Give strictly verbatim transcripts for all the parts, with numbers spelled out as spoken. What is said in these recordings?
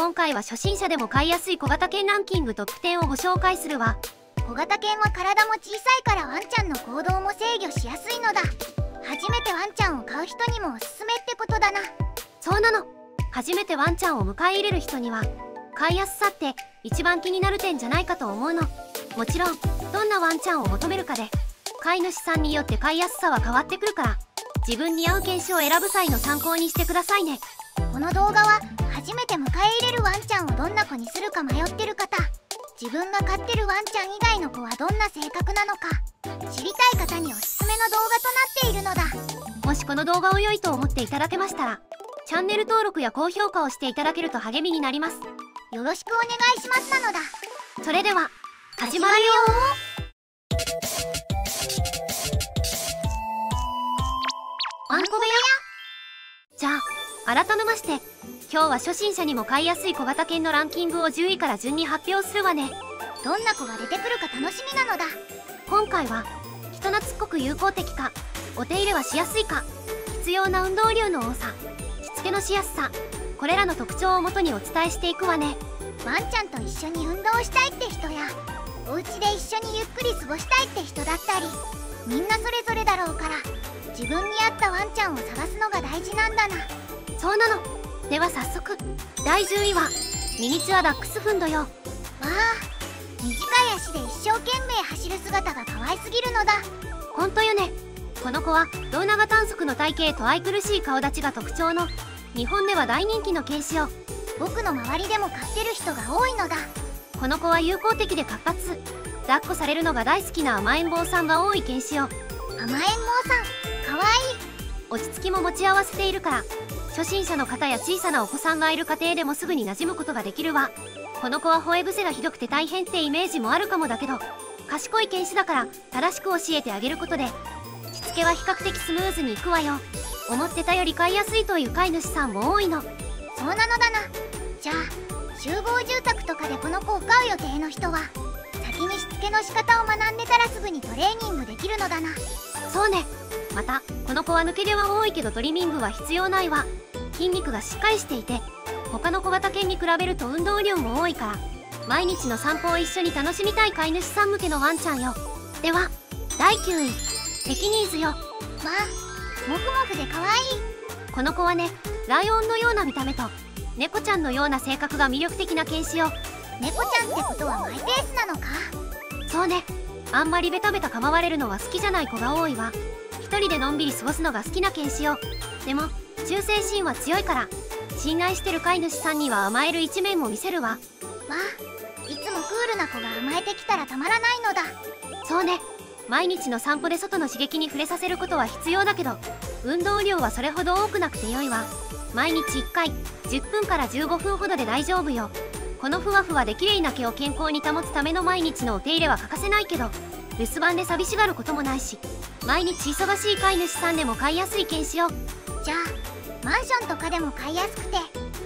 今回は初心者でも買いやすい小型犬ランキングトップテンをご紹介するわ。小型犬は体も小さいからワンちゃんの行動も制御しやすいのだ。初めてワンちゃんを買う人にもおすすめってことだな。そうなの。初めてワンちゃんを迎え入れる人には買いやすさって一番気になる点じゃないかと思うの。もちろんどんなワンちゃんを求めるかで飼い主さんによって飼いやすさは変わってくるから、自分に合う犬種を選ぶ際の参考にしてくださいね。この動画は初めて迎え入れるワンちゃんをどんな子にするか迷ってる方、自分が飼ってるワンちゃん以外の子はどんな性格なのか知りたい方におすすめの動画となっているのだ。もしこの動画を良いと思っていただけましたら、チャンネル登録や高評価をしていただけると励みになります。よろしくお願いしますなのだ。それでは始まるよー。ワンコ部屋。じゃあ改めまして、今日は初心者にも飼いやすい小型犬のランキングをじゅういから順に発表するわね。どんな子が出てくるか楽しみなのだ。今回は人懐っこく友好的か、お手入れはしやすいか、必要な運動量の多さ、しつけのしやすさ、これらの特徴をもとにお伝えしていくわね。ワンちゃんと一緒に運動したいって人や、お家で一緒にゆっくり過ごしたいって人だったり、みんなそれぞれだろうから自分に合ったワンちゃんを探すのが大事なんだな。そうなの。では早速だいじゅういはミニチュアダックスフンドよ。わあ、短い足で一生懸命走る姿が可愛すぎるのだ。ほんとよね。この子は胴長短足の体型と愛くるしい顔立ちが特徴の、日本では大人気の犬種よ。僕の周りでも飼ってる人が多いのだ。この子は友好的で活発、抱っこされるのが大好きな甘えん坊さんが多い犬種よ。甘えん坊さんかわいい。落ち着きも持ち合わせているから、初心者の方や小さなお子さんがいる家庭でもすぐに馴染むことができるわ。この子は吠え癖がひどくて大変ってイメージもあるかもだけど、賢い犬種だから正しく教えてあげることでしつけは比較的スムーズにいくわよ。思ってたより飼いやすいという飼い主さんも多いの。そうなのだな。じゃあ集合住宅とかでこの子を飼う予定の人は、先にしつけの仕方を学んでたらすぐにトレーニングできるのだな。そうね。またこの子は抜け毛は多いけどトリミングは必要ないわ。筋肉がしっかりしていて、他の小型犬に比べると運動量も多いから、毎日の散歩を一緒に楽しみたい飼い主さん向けのワンちゃんよ。ではだいきゅういペキニーズよ。わあ、モフモフでかわいい。この子はね、ライオンのような見た目と猫ちゃんのような性格が魅力的な犬種よ。猫ちゃんってことはマイペースなのか。そうね。あんまりベタベタ構われるのは好きじゃない子が多いわ。一人でのんびり過ごすのが好きな犬種よ。でも忠誠心は強いから、信頼してる飼い主さんには甘える一面も見せるわ。わあ、いつもクールな子が甘えてきたらたまらないのだ。そうね。毎日の散歩で外の刺激に触れさせることは必要だけど、運動量はそれほど多くなくて良いわ。毎日いっかいじゅっぷんからじゅうごふんほどで大丈夫よ。このふわふわで綺麗な毛を健康に保つための毎日のお手入れは欠かせないけど、留守番で寂しがることもないし、毎日忙しい飼い主さんでも飼いやすい犬種よ。じゃあマンションとかでも飼いやすくて、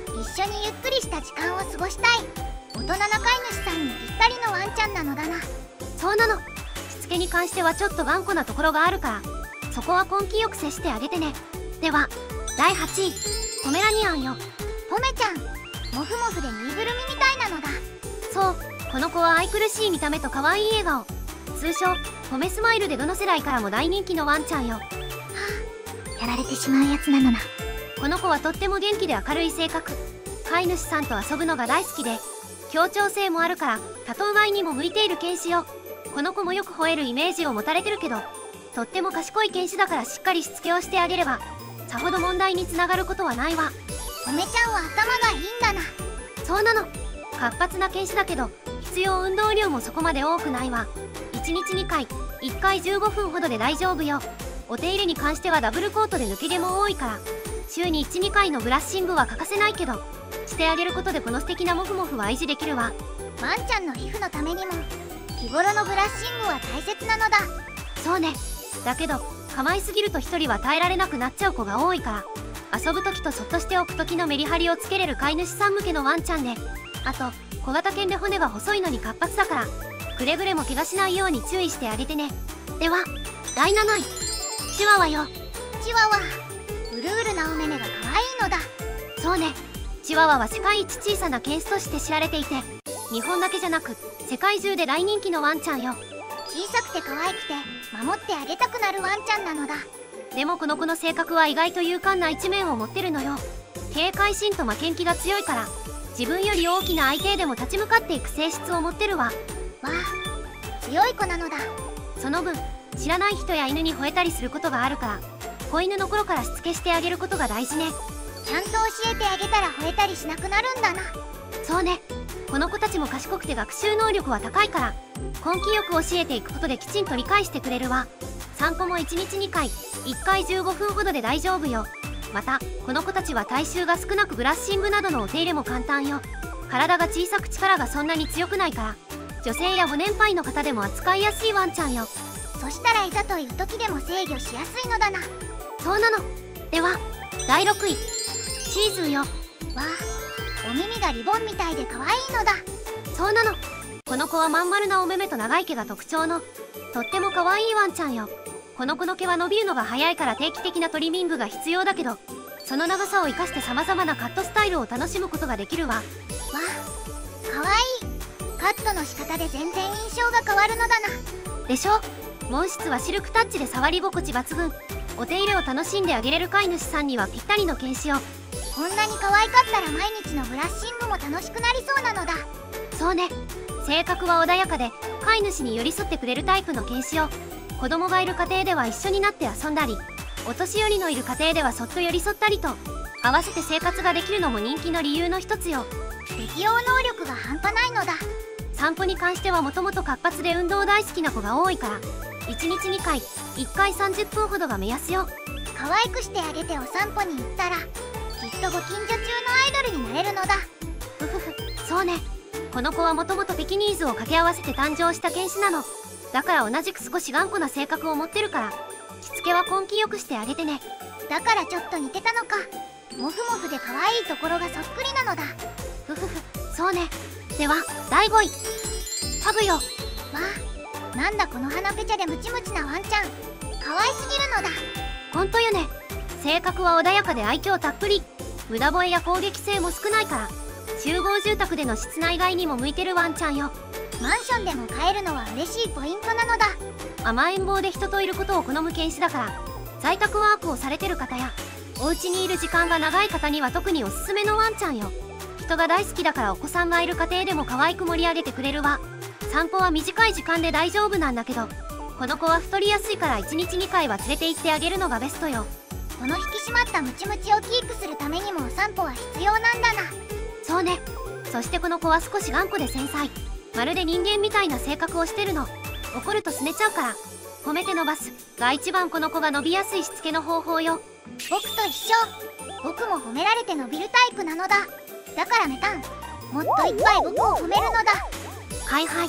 一緒にゆっくりした時間を過ごしたい大人な飼い主さんにぴったりのワンちゃんなのだな。そうなの。しつけに関してはちょっと頑固なところがあるから、そこは根気よく接してあげてね。ではだいはちいポメラニアンよ。ポメちゃんモフモフでぬいぐるみみたいなのだ。そう、この子は愛くるしい見た目と可愛い笑顔、通称ポメスマイルでどの世代からも大人気のワンちゃんよ。はあ、やられてしまうやつなのな。この子はとっても元気で明るい性格、飼い主さんと遊ぶのが大好きで協調性もあるから多頭飼いにも向いている犬種よ。この子もよく吠えるイメージを持たれてるけど、とっても賢い犬種だからしっかりしつけをしてあげればさほど問題につながることはないわ。ポメちゃんは頭がいいんだな。そうなの。活発な犬種だけど必要運動量もそこまで多くないわ。いちにちにかいいっかいじゅうごふんほどで大丈夫よ。お手入れに関してはダブルコートで抜け毛も多いから、週にいちにかいのブラッシングは欠かせないけど、してあげることでこの素敵なモフモフは維持できるわ。ワンちゃんの皮膚のためにも日頃のブラッシングは大切なのだ。そうね。だけど構いすぎるとひとりは耐えられなくなっちゃう子が多いから、遊ぶ時とそっとしておく時のメリハリをつけれる飼い主さん向けのワンちゃんね。あと小型犬で骨が細いのに活発だから、くれぐれも怪我しないように注意してあげてね。ではだいなないチワワよ。チワワうるうるなお目目が可愛いのだ。そうね。チワワは世界一小さな犬種として知られていて、日本だけじゃなく世界中で大人気のワンちゃんよ。小さくて可愛くて守ってあげたくなるワンちゃんなのだ。でもこの子の性格は意外と勇敢な一面を持ってるのよ。警戒心と負けん気が強いから、自分より大きな相手でも立ち向かっていく性質を持ってるわ。わあ、強い子なのだ。その分知らない人や犬に吠えたりすることがあるから、子犬の頃からしつけしてあげることが大事ね。ちゃんと教えてあげたら吠えたりしなくなるんだな。そうね。この子たちも賢くて学習能力は高いから、根気よく教えていくことできちんと理解してくれるわ。散歩もいちにちにかい、いっかいじゅうごふんほどで大丈夫よ。またこの子たちは体臭が少なく、ブラッシングなどのお手入れも簡単よ。体が小さく力がそんなに強くないから、女性やご年配の方でも扱いやすいワンちゃんよ。そしたらいざという時でも制御しやすいのだな。そうなの。ではだいろくい、シーズーよ。わあ、お耳がリボンみたいで可愛いのだ。そうなの。この子はまん丸なお目目と長い毛が特徴のとっても可愛いワンちゃんよ。この子の毛は伸びるのが早いから定期的なトリミングが必要だけど、その長さを生かして様々なカットスタイルを楽しむことができるわ。わあ、可愛い。カットの仕方で全然印象が変わるのだな。でしょ。毛質はシルクタッチで触り心地抜群。お手入れを楽しんであげれる飼い主さんにはぴったりの犬種よ。こんなに可愛かったら毎日のブラッシングも楽しくなりそうなのだ。そうね。性格は穏やかで飼い主に寄り添ってくれるタイプの犬種よ。子供がいる家庭では一緒になって遊んだり、お年寄りのいる家庭ではそっと寄り添ったりと、合わせて生活ができるのも人気の理由の一つよ。適応能力が半端ないのだ。散歩に関してはもともと活発で運動大好きな子が多いから、いちにちにかい、いっかいさんじゅっぷんほどが目安よ。可愛くしてあげてお散歩に行ったら、きっとご近所中のアイドルになれるのだ。ふふふ、そうね。この子はもともとペキニーズを掛け合わせて誕生した犬種なの。だから同じく少し頑固な性格を持ってるから、しつけは根気よくしてあげてね。だからちょっと似てたのか。モフモフで可愛いところがそっくりなのだ。ふふふ、そうね。ではだいごい、パグよ。わあ、なんだこの鼻ペチャでムチムチなワンちゃん、可愛すぎるのだ。ほんとよね。性格は穏やかで愛嬌たっぷり、無駄吠えや攻撃性も少ないから、集合住宅での室内外にも向いてるワンちゃんよ。マンションでも飼えるのは嬉しいポイントなのだ。甘えん坊で人といることを好む犬種だから、在宅ワークをされてる方やお家にいる時間が長い方には特におすすめのワンちゃんよ。人が大好きだから、お子さんがいる家庭でも可愛く盛り上げてくれるわ。散歩は短い時間で大丈夫なんだけど、この子は太りやすいからいちにちにかいは連れて行ってあげるのがベストよ。この引き締まったムチムチをキープするためにもお散歩は必要なんだな。そうね。そしてこの子は少し頑固で繊細、まるで人間みたいな性格をしてるの。怒るとすねちゃうから、褒めて伸ばすが一番この子が伸びやすいしつけの方法よ。僕と一緒。僕も褒められて伸びるタイプなのだ。だからメタン、もっといっぱい僕を褒めるのだ。はいはい。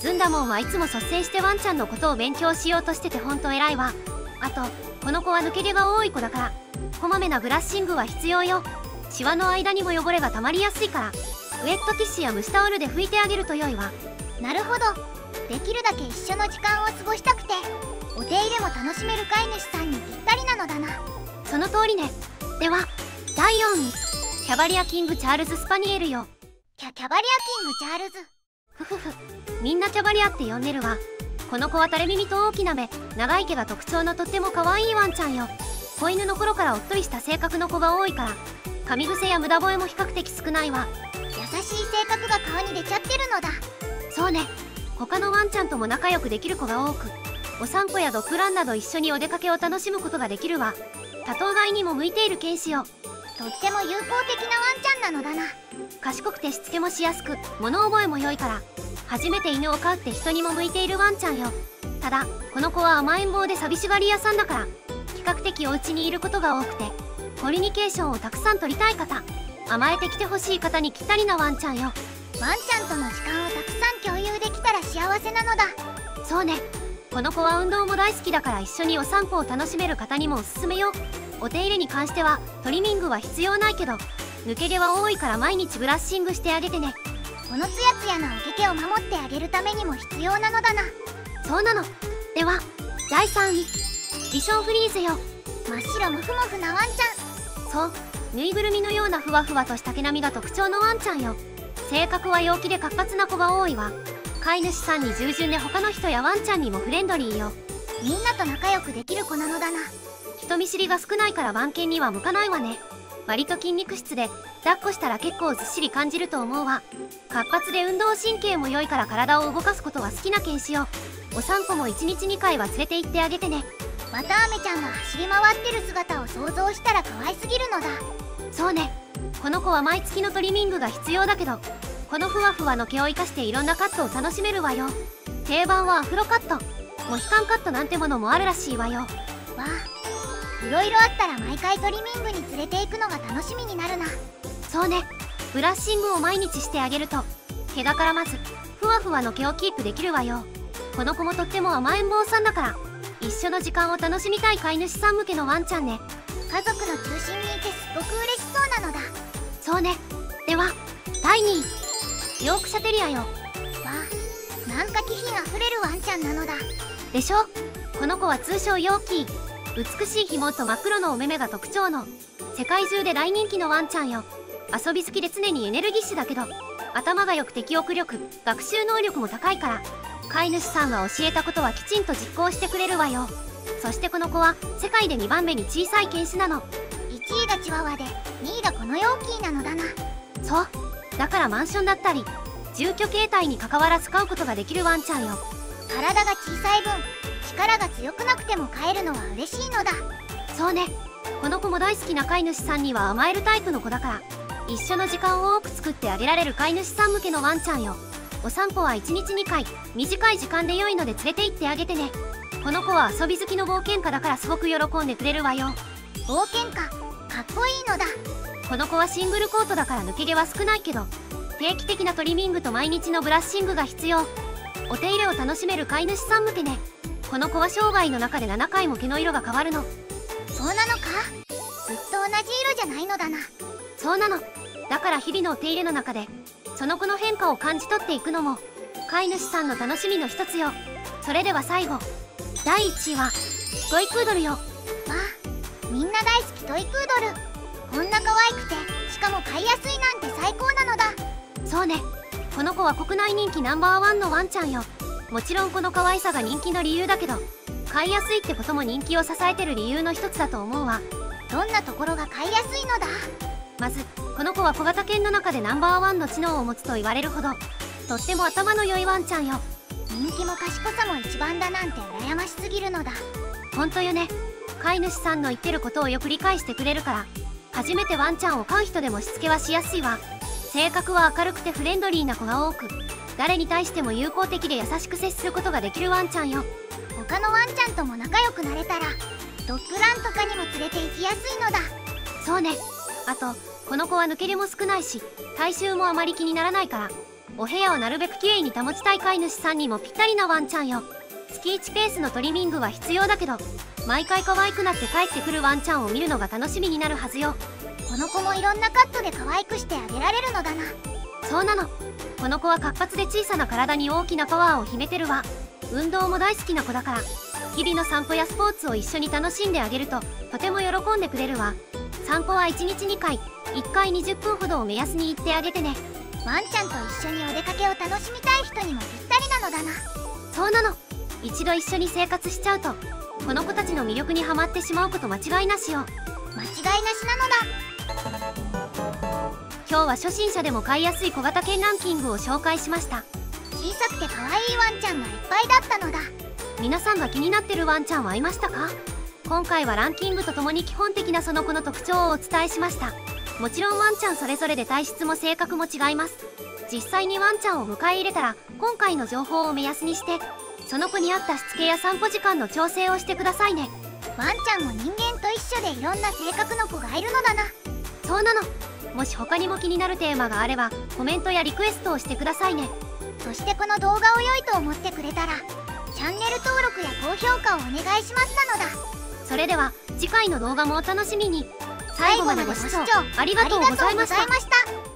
ずんだもんはいつも率先してワンちゃんのことを勉強しようとしてて、ほんと偉いわ。あとこの子は抜け毛が多い子だから、こまめなブラッシングは必要よ。シワの間にも汚れがたまりやすいから、ウエットティッシュや蒸しタオルで拭いてあげると良いわ。なるほど。できるだけ一緒の時間を過ごしたくて、お手入れも楽しめる飼い主さんにぴったりなのだな。その通りね。ではだいよんい、キャバリアキングチャールズスパニエルよ。キャキャバリアキングチャールズ、ふふふ、みんなキャバリアって呼んでるわ。この子は垂れ耳と大きな目、長い毛が特徴のとっても可愛いワンちゃんよ。子犬の頃からおっとりした性格の子が多いから、噛み癖や無駄吠えも比較的少ないわ。優しい性格が顔に出ちゃってるのだ。そうね。他のワンちゃんとも仲良くできる子が多く、お散歩やドッグランなど一緒にお出かけを楽しむことができるわ。多頭飼いにも向いている犬種よ。とっても友好的なワンちゃんなのだな。賢くてしつけもしやすく、物覚えも良いから、初めて犬を飼うって人にも向いているワンちゃんよ。ただこの子は甘えん坊で寂しがり屋さんだから、比較的お家にいることが多くて、コミュニケーションをたくさん取りたい方、甘えてきてほしい方にぴったりなワンちゃんよ。ワンちゃんとの時間をたくさん共有できたら幸せなのだ。そうね。この子は運動も大好きだから、一緒にお散歩を楽しめる方にもおすすめよ。お手入れに関してはトリミングは必要ないけど、抜け毛は多いから毎日ブラッシングしてあげてね。このツヤツヤなお毛毛を守ってあげるためにも必要なのだな。そうなの。ではだいさんい、ビションフリーズよ。真っ白モフモフなワンちゃん。そう、ぬいぐるみのようなふわふわとした毛並みが特徴のワンちゃんよ。性格は陽気で活発な子が多いわ。飼い主さんに従順で他の人やワンちゃんにもフレンドリーよ。みんなと仲良くできる子なのだな。人見知りが少ないから番犬には向かないわね。割と筋肉質で抱っこしたら結構ずっしり感じると思うわ。活発で運動神経も良いから体を動かすことは好きな犬種よ。お散歩もいちにちにかいは連れて行ってあげてね。わたあめちゃんが走り回ってる姿を想像したら可愛すぎるのだ。そうね、この子は毎月のトリミングが必要だけど、このふわふわの毛を生かしていろんなカットを楽しめるわよ。定番はアフロカット、モヒカンカットなんてものもあるらしいわよ。わあ、いろいろあったら毎回トリミングに連れて行くのが楽しみになるな。そうね、ブラッシングを毎日してあげると毛が絡まずふわふわの毛をキープできるわよ。この子もとっても甘えん坊さんだから一緒の時間を楽しみたい飼い主さん向けのワンちゃんね。家族の中心にいてすごく嬉しそうなのだ。そうね。ではだいにい、ヨークシャテリアよ。わあ、なんか気品あふれるワンちゃんなのだ。でしょ。この子は通称ヨーキー。美しいひもと真っ黒のお目目が特徴の世界中で大人気のワンちゃんよ。遊び好きで常にエネルギッシュだけど頭がよく適応力、学習能力も高いから飼い主さんは教えたことはきちんと実行してくれるわよ。そしてこの子は世界でにばんめに小さい犬種なの。いちいがチワワでにいがこのヨーキーなのだな。そう、だからマンションだったり住居形態に関わらず飼うことができるワンちゃんよ。体が小さい分力が強くなくても飼えるのは嬉しいのだ。そうね、この子も大好きな飼い主さんには甘えるタイプの子だから一緒の時間を多く作ってあげられる飼い主さん向けのワンちゃんよ。お散歩はいちにちにかい、短い時間で良いので連れて行ってあげてね。この子は遊び好きの冒険家だからすごく喜んでくれるわよ。冒険家、かっこいいのだ。この子はシングルコートだから抜け毛は少ないけど定期的なトリミングと毎日のブラッシングが必要。お手入れを楽しめる飼い主さん向けね。この子は生涯の中でななかいも毛の色が変わるの。そうなのか、ずっと同じ色じゃないのだな。そうなの。だから日々のお手入れの中でその子の変化を感じ取っていくのも飼い主さんの楽しみの一つよ。それでは最後、だいいちいはトイプードルよ。わあ、みんな大好きトイプードル。こんな可愛くてしかも飼いやすいなんて最高なのだ。そうね、この子は国内人気ナンバーワンのワンちゃんよ。もちろんこの可愛さが人気の理由だけど飼いやすいってことも人気を支えてる理由の一つだと思うわ。どんなところが飼いやすいのだ。まずこの子は小型犬の中でナンバーワンの知能を持つと言われるほどとっても頭の良いワンちゃんよ。人気も賢さも一番だなんて羨ましすぎるのだ。ほんとよね。飼い主さんの言ってることをよく理解してくれるから初めてワンちゃんを飼う人でもしつけはしやすいわ。性格は明るくてフレンドリーな子が多く誰に対しても友好的で優しく接することができるワンちゃんよ。他のワンちゃんとも仲良くなれたらドッグランとかにも連れて行きやすいのだ。そうね。あとこの子は抜け毛も少ないし体臭もあまり気にならないからお部屋をなるべくきれいに保ちたい飼い主さんにもぴったりなワンちゃんよ。月いちペースのトリミングは必要だけど毎回可愛くなって帰ってくるワンちゃんを見るのが楽しみになるはずよ。この子もいろんなカットで可愛くしてあげられるのだな。そうなの。この子は活発で小さな体に大きなパワーを秘めてるわ。運動も大好きな子だから日々の散歩やスポーツを一緒に楽しんであげるととても喜んでくれるわ。散歩はいちにちにかい、いっかいにじゅっぷんほどを目安に行ってあげてね。ワンちゃんと一緒にお出かけを楽しみたい人にもぴったりなのだな。そうなの。一度一緒に生活しちゃうとこの子たちの魅力にはまってしまうこと間違いなしよ。間違いなしなのだ。今日は初心者でも飼いやすい小型犬ランキングを紹介しました。小さくて可愛いワンちゃんがいっぱいだったのだ。皆さんが気になってるワンちゃんはいましたか？今回はランキングとともに基本的なその子の特徴をお伝えしました。もちろんワンちゃんそれぞれで体質も性格も違います。実際にワンちゃんを迎え入れたら今回の情報を目安にしてその子に合ったしつけや散歩時間の調整をしてくださいね。ワンちゃんも人間と一緒でいろんな性格の子がいるのだな。そうなの。もし他にも気になるテーマがあればコメントやリクエストをしてくださいね。そしてこの動画を良いと思ってくれたらチャンネル登録や高評価をお願いしますなのだ。それでは次回の動画もお楽しみに。最後までご視聴ありがとうございました。